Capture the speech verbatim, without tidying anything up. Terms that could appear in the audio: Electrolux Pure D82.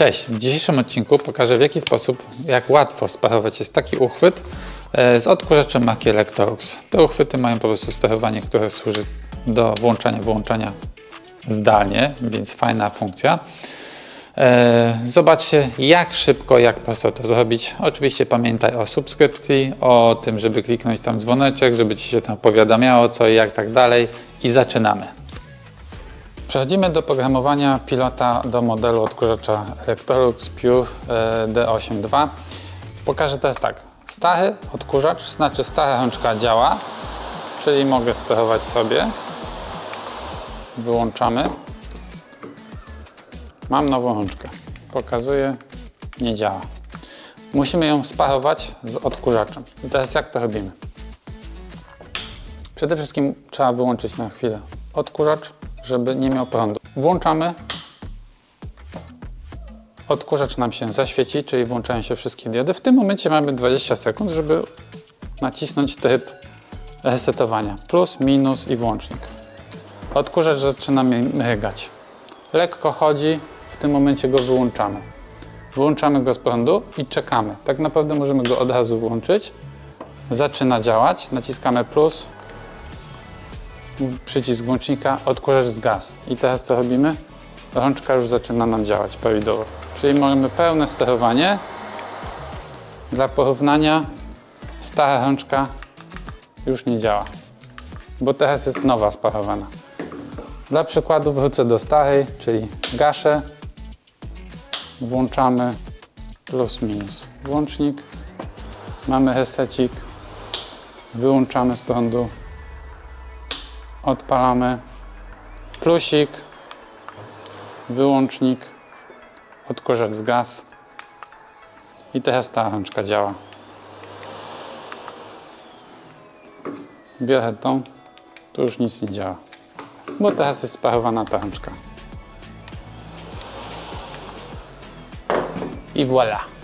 Cześć! W dzisiejszym odcinku pokażę, w jaki sposób, jak łatwo sparować jest taki uchwyt z odkurzaczem marki Electrolux. Te uchwyty mają po prostu sterowanie, które służy do włączania, wyłączania zdalnie, więc fajna funkcja. Zobaczcie, jak szybko, jak prosto to zrobić. Oczywiście pamiętaj o subskrypcji, o tym, żeby kliknąć tam dzwoneczek, żeby Ci się tam powiadamiało co i jak tak dalej. I zaczynamy. Przechodzimy do programowania pilota do modelu odkurzacza Electrolux Pure D osiemdziesiąt dwa. Pokażę teraz tak. Stary odkurzacz, znaczy stara rączka działa, czyli mogę sterować sobie. Wyłączamy. Mam nową rączkę. Pokazuję, nie działa. Musimy ją sparować z odkurzaczem. I teraz jak to robimy? Przede wszystkim trzeba wyłączyć na chwilę odkurzacz, żeby nie miał prądu. Włączamy. Odkurzacz nam się zaświeci, czyli włączają się wszystkie diody. W tym momencie mamy dwadzieścia sekund, żeby nacisnąć tryb resetowania. Plus, minus i włącznik. Odkurzacz zaczyna mrygać. Lekko chodzi, w tym momencie go wyłączamy. Wyłączamy go z prądu i czekamy. Tak naprawdę możemy go od razu włączyć. Zaczyna działać, naciskamy plus, przycisk włącznika, odkurzacz zgasł. I teraz co robimy? Rączka już zaczyna nam działać prawidłowo. Czyli mamy pełne sterowanie. Dla porównania stara rączka już nie działa, bo teraz jest nowa sparowana. Dla przykładu wrócę do starej, czyli gaszę, włączamy plus minus włącznik, mamy resecik, wyłączamy z prądu, odpalamy, plusik, wyłącznik, odkurzacz zgasł i teraz ta rączka działa. Biorę tą, tu już nic nie działa, bo teraz jest sparowana ta rączka. I voilà!